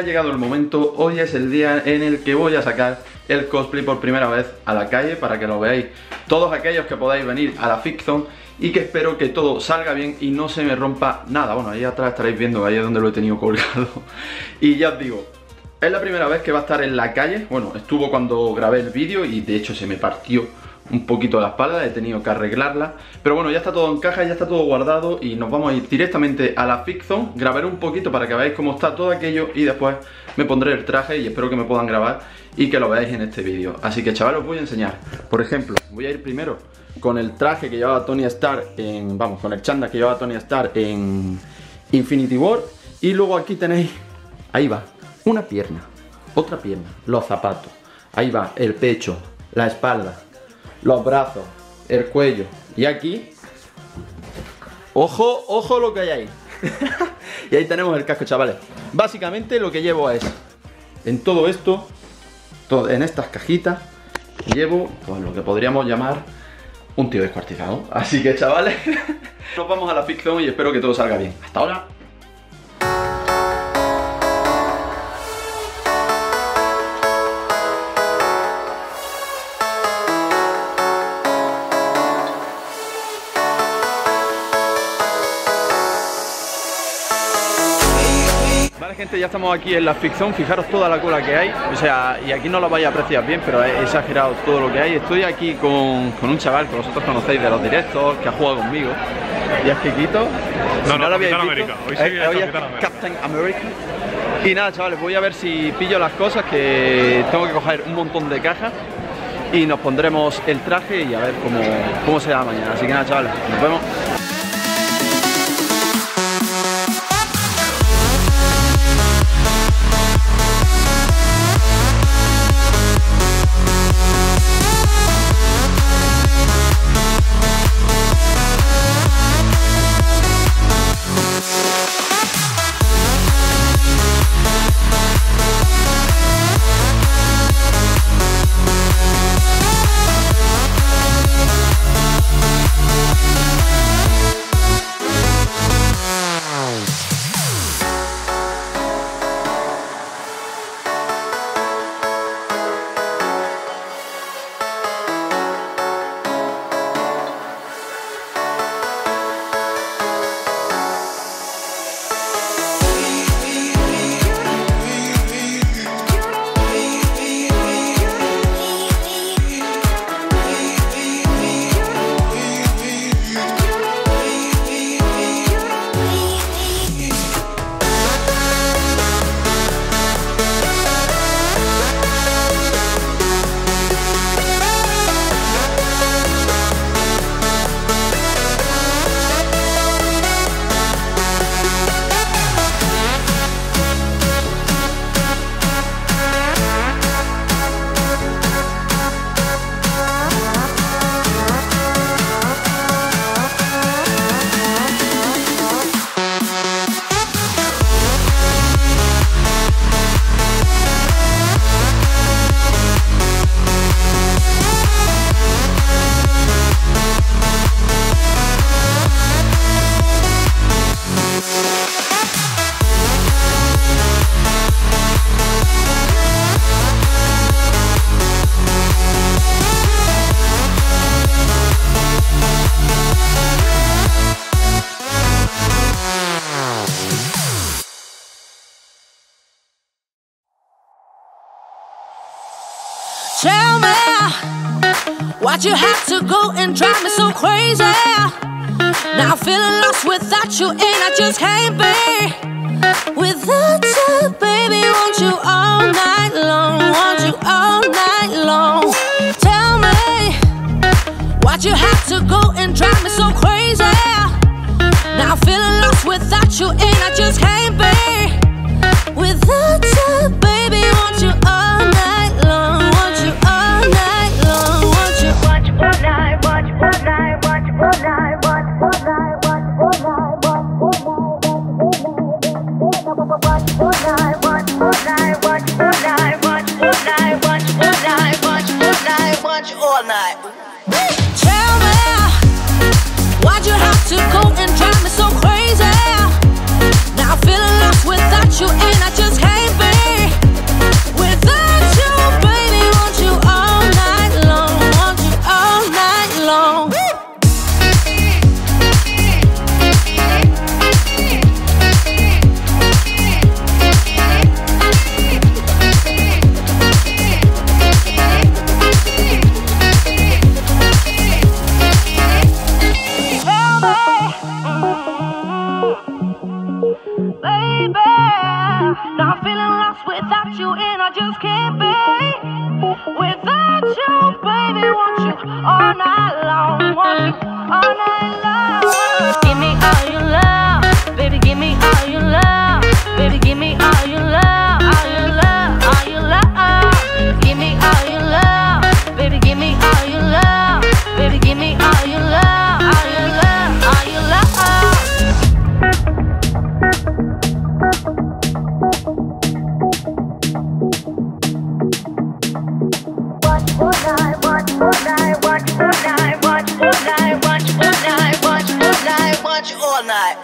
ha llegado el momento, hoy es el día en el que voy a sacar el cosplay por primera vez a la calle para que lo veáis todos aquellos que podáis venir a la FicZone y que espero que todo salga bien y no se me rompa nada. Bueno, ahí atrás estaréis viendo, ahí es donde lo he tenido colgado. Y ya os digo, es la primera vez que va a estar en la calle. Bueno, estuvo cuando grabé el vídeo y de hecho se me partió un poquito la espalda, he tenido que arreglarla, pero bueno, ya está todo en caja, ya está todo guardado y nos vamos a ir directamente a la FicZone. Grabaré un poquito para que veáis cómo está todo aquello y después me pondré el traje y espero que me puedan grabar y que lo veáis en este vídeo. Así que chavales, os voy a enseñar, por ejemplo, voy a ir primero con el traje que llevaba Tony Stark en... vamos, con el chándal que llevaba Tony Stark en Infinity War. Y luego aquí tenéis, ahí va, una pierna, otra pierna, los zapatos, ahí va, el pecho, la espalda, los brazos, el cuello. Y aquí, ojo, ojo lo que hay ahí. Y ahí tenemos el casco, chavales. Básicamente lo que llevo es, en todo esto, en estas cajitas, llevo pues lo que podríamos llamar un tío descuartizado. Así que chavales, nos vamos a la FicZone y espero que todo salga bien. Hasta ahora. Gente, ya estamos aquí en la FicZone, fijaros toda la cola que hay, o sea, y aquí no lo vais a apreciar bien, pero he exagerado todo lo que hay. Estoy aquí con un chaval que vosotros conocéis de los directos, que ha jugado conmigo, y es Kikito. No, no, Captain America, hoy es Captain America. Y nada, chavales, voy a ver si pillo las cosas, que tengo que coger un montón de cajas, y nos pondremos el traje y a ver cómo se da mañana. Así que nada, chavales, nos vemos. Tell me, why'd you have to go and drive me so crazy? Now I'm feeling lost without you and I just can't be without you, baby. Want you all night long, want you all night long. Tell me, why'd you have to go and drive me so crazy? Now I'm feeling lost without you and I just can't be without you, baby. Want you all night long. Now I'm feeling lost without you and I just can't be. Without you and I just can't be. Without you, baby, want you all night long. Want you all night long. Give me all your love, baby, give me all your love. Baby, give me all your love, all your love, all your love. Give me all your love, baby, give me all your love. Baby, give me all your love, all your love, all your love. Watch all night.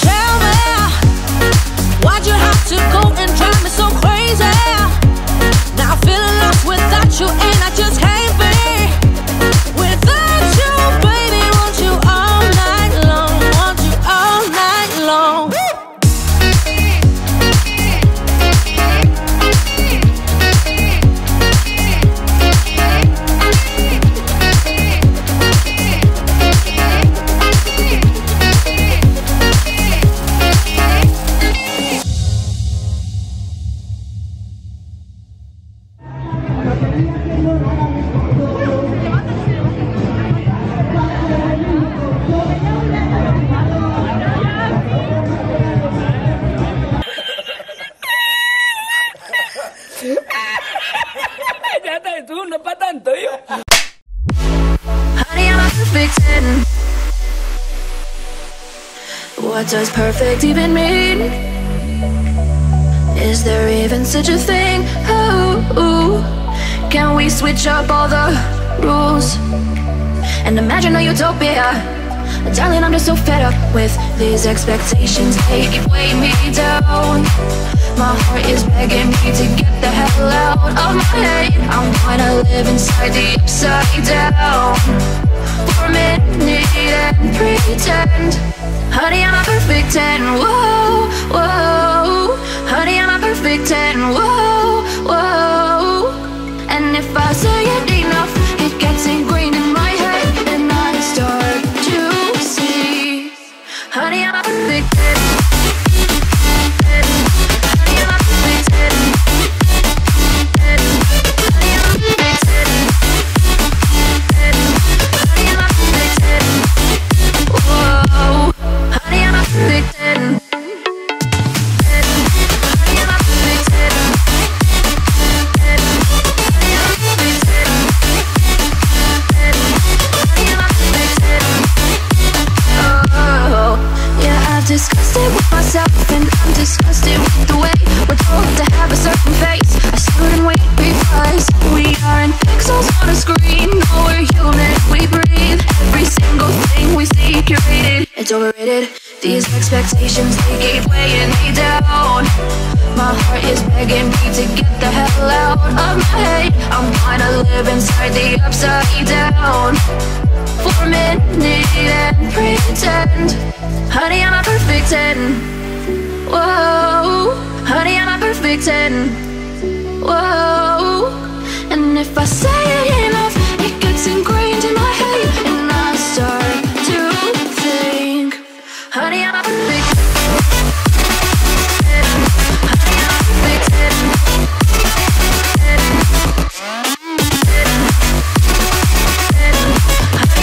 Tell me, why'd you have to go and drive me so crazy? Now I feel lost without you and I just can't be. Without you, baby, want you all night long. Want you all night long. What does perfect even mean? Is there even such a thing? Ooh, can we switch up all the rules and imagine a utopia? Darling, I'm just so fed up with these expectations. They weigh me down. My heart is begging me to get the hell out of my head. I wanna live inside the upside down for a minute and pretend. Honey, I'm a perfect 10. Whoa, whoa. Honey, I'm a perfect 10. Whoa, whoa. And if I say it enough, it gets ingrained in my head, and I start to see. Honey, I'm a perfect 10. These expectations, they keep weighing me down. My heart is begging me to get the hell out of my head. I'm gonna live inside the upside down for a minute and pretend. Honey, I'm a perfect 10. Whoa. Honey, I'm a perfect 10. Whoa. And if I say it enough, it gets ingrained in my head, and I start to think. Honey, I'm a perfect 10. Honey, I'm a perfect 10. Honey,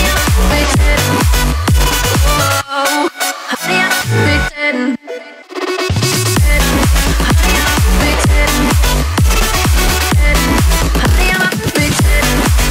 I'm a perfect 10. Whoa. Honey, I'm a perfect 10. Honey, I'm a perfect 10. Honey, I'm a perfect 10.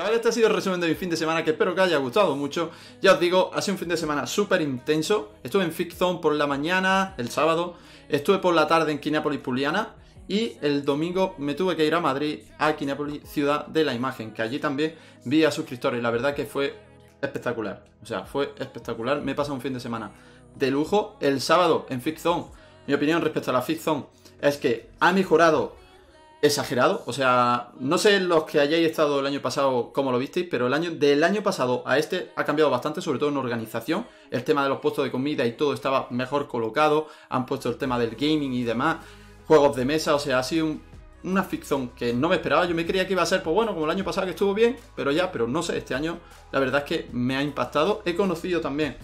Chavales, este ha sido el resumen de mi fin de semana, que espero que os haya gustado mucho. Ya os digo, ha sido un fin de semana súper intenso. Estuve en FicZone por la mañana, el sábado. Estuve por la tarde en Kinépolis Puliana. Y el domingo me tuve que ir a Madrid, a Kinépolis, Ciudad de la Imagen, que allí también vi a suscriptores. La verdad que fue espectacular. O sea, fue espectacular. Me he pasado un fin de semana de lujo. El sábado en FicZone, mi opinión respecto a la FicZone es que ha mejorado exagerado. O sea, no sé los que hayáis estado el año pasado cómo lo visteis, pero del año pasado a este ha cambiado bastante, sobre todo en organización. El tema de los puestos de comida y todo estaba mejor colocado. Han puesto el tema del gaming y demás, juegos de mesa. O sea, ha sido una FicZone que no me esperaba. Yo me creía que iba a ser, pues bueno, como el año pasado, que estuvo bien, pero no sé, este año la verdad es que me ha impactado. He conocido también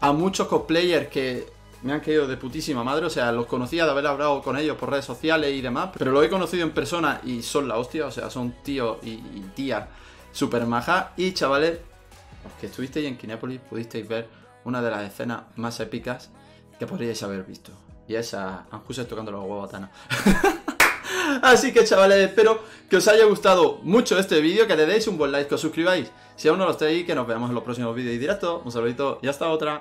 a muchos cosplayers que me han caído de putísima madre. O sea, los conocía de haber hablado con ellos por redes sociales y demás, pero los he conocido en persona y son la hostia. O sea, son tíos y tías súper majas. Y chavales, los que estuvisteis en Kinépolis pudisteis ver una de las escenas más épicas que podríais haber visto. Y es a Anjuser tocando los huevos a Tana. Así que chavales, espero que os haya gustado mucho este vídeo, que le deis un buen like, que os suscribáis si aún no lo estáis, que nos veamos en los próximos vídeos y directos. Un saludito y hasta otra.